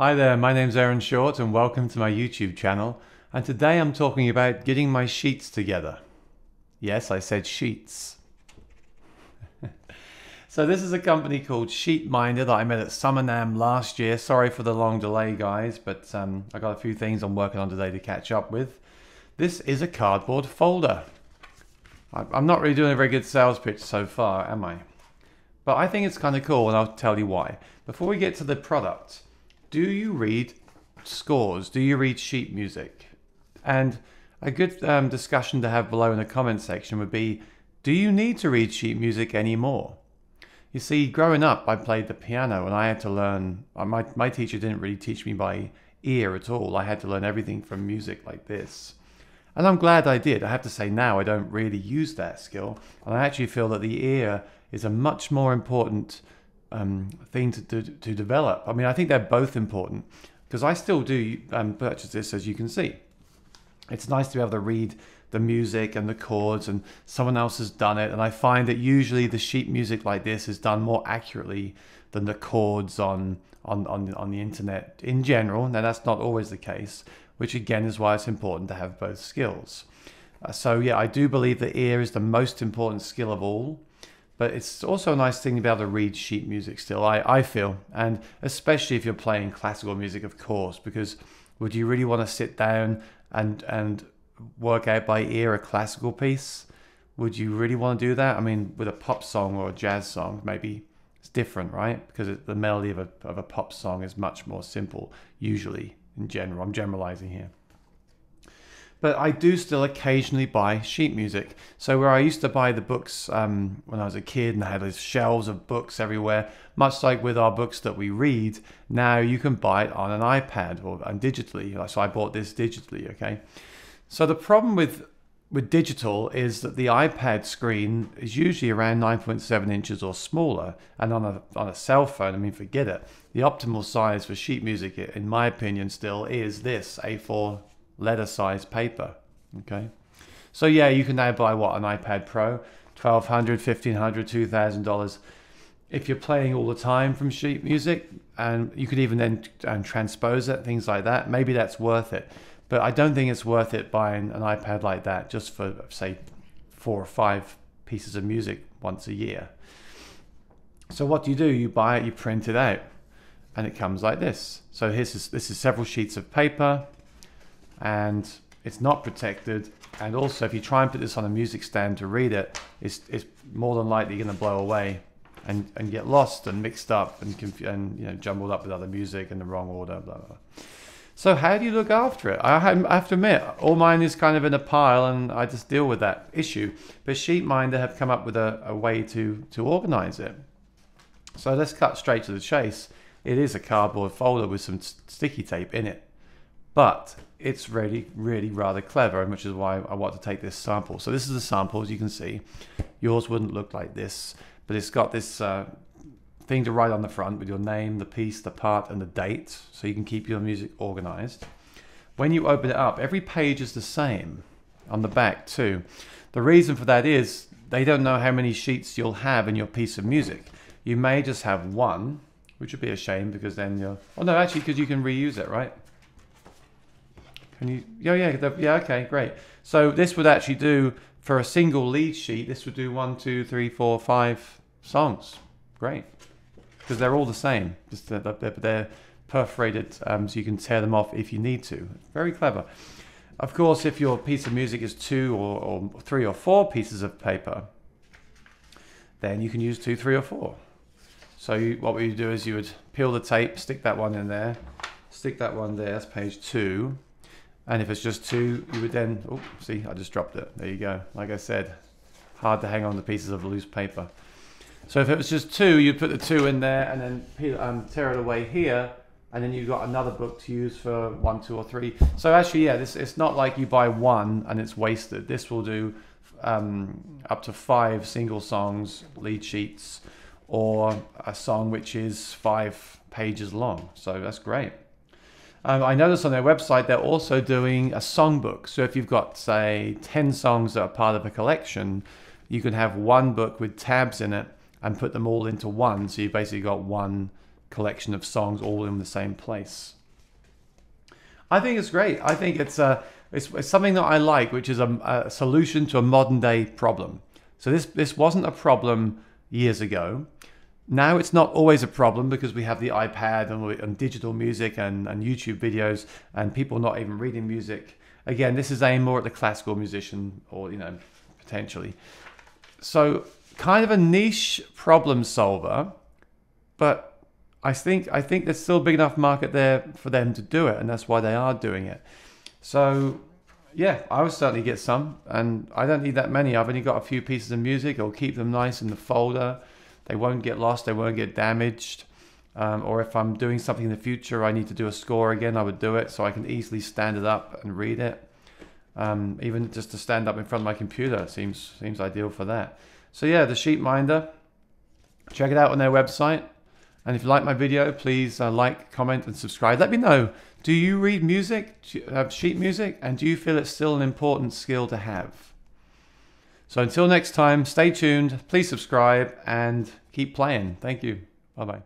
Hi there, my name's Aaron Short and welcome to my YouTube channel, and today I'm talking about getting my sheets together. Yes, I said sheets. So this is a company called Sheetminder that I met at SummerNAMM last year. Sorry for the long delay guys, but I got a few things I'm working on today to catch up with. This is a cardboard folder. I'm not really doing a very good sales pitch so far, am I? But I think it's kind of cool and I'll tell you why. Before we get to the product, do you read scores? Do you read sheet music? And a good discussion to have below in the comment section would be, do you need to read sheet music anymore? You see, growing up, I played the piano and I had to learn, my teacher didn't really teach me by ear at all. I had to learn everything from music like this. And I'm glad I did. I have to say now I don't really use that skill. And I actually feel that the ear is a much more important thing to develop. I mean, I think they're both important because I still do purchase this, as you can see. It's nice to be able to read the music and the chords, and someone else has done it. And I find that usually the sheet music like this is done more accurately than the chords on the internet in general. Now that's not always the case, which again is why it's important to have both skills. So yeah, I do believe the ear is the most important skill of all. But it's also a nice thing to be able to read sheet music still, I feel. And especially if you're playing classical music, of course, because would you really want to sit down and work out by ear a classical piece? Would you really want to do that? I mean, with a pop song or a jazz song, maybe it's different, right? Because the melody of a pop song is much more simple, usually, in general. I'm generalizing here. But I do still occasionally buy sheet music. So where I used to buy the books when I was a kid and I had these shelves of books everywhere, much like with our books that we read, now you can buy it on an iPad and digitally. So I bought this digitally, okay? So the problem with digital is that the iPad screen is usually around 9.7 inches or smaller. And on a cell phone, I mean, forget it. The optimal size for sheet music, in my opinion, still is this A4 letter size paper, okay? So yeah, you can now buy what, an iPad Pro, $1,200, $1,500, $2,000 if you're playing all the time from sheet music, and you could even then transpose it, things like that. Maybe that's worth it, but I don't think it's worth it buying an iPad like that just for, say, 4 or 5 pieces of music once a year. So what do? You buy it, you print it out, and it comes like this. So this is several sheets of paper, and it's not protected. And also, if you try and put this on a music stand to read it, it's more than likely going to blow away and get lost and mixed up and you know, jumbled up with other music in the wrong order, blah, blah, blah. So how do you look after it? I have to admit, all mine is kind of in a pile and I just deal with that issue. But Sheetminder have come up with a way to organize it. So let's cut straight to the chase. It is a cardboard folder with some sticky tape in it. But it's really, really rather clever, and which is why I want to take this sample. So this is the sample, as you can see. Yours wouldn't look like this, but it's got this thing to write on the front with your name, the piece, the part, and the date, so you can keep your music organized. When you open it up, every page is the same on the back too. The reason for that is they don't know how many sheets you'll have in your piece of music. You may just have one, which would be a shame because then you're... Oh no, actually, because you can reuse it, right? And you, oh yeah, yeah, okay, great. So this would actually do, for a single lead sheet, this would do 1, 2, 3, 4, 5 songs. Great. Because they're all the same, just they're perforated so you can tear them off if you need to. Very clever. Of course, if your piece of music is 2 or 3 or 4 pieces of paper, then you can use 2, 3, or 4. So what we do is you would peel the tape, stick that one in there, stick that one there, that's page 2. And if it's just 2, you would then, oh, see, I just dropped it. There you go. Like I said, hard to hang on to pieces of loose paper. So if it was just 2, you'd put the 2 in there and then tear it away here. And then you've got another book to use for 1, 2, or 3. So actually, yeah, this, it's not like you buy 1 and it's wasted. This will do up to 5 single songs, lead sheets, or a song which is 5 pages long. So that's great. I noticed on their website, they're also doing a songbook. So if you've got, say, 10 songs that are part of a collection, you can have one book with tabs in it and put them all into one. So you've basically got one collection of songs all in the same place. I think it's great. I think it's something that I like, which is a solution to a modern day problem. So this wasn't a problem years ago. Now it's not always a problem because we have the iPad and digital music and YouTube videos and people not even reading music. Again, this is aimed more at the classical musician, or, you know, potentially. So kind of a niche problem solver, but I think there's still a big enough market there for them to do it, and that's why they are doing it. So yeah, I would certainly get some, and I don't need that many. I've only got a few pieces of music. I'll keep them nice in the folder. They won't get lost, they won't get damaged. Or if I'm doing something in the future, I need to do a score again, I would do it so I can easily stand it up and read it. Even just to stand up in front of my computer seems ideal for that. So yeah, the Sheetminder, check it out on their website. And if you like my video, please like, comment, and subscribe. Let me know, do you read music, sheet music, and do you feel it's still an important skill to have? So until next time, stay tuned, please subscribe, and keep playing. Thank you. Bye-bye.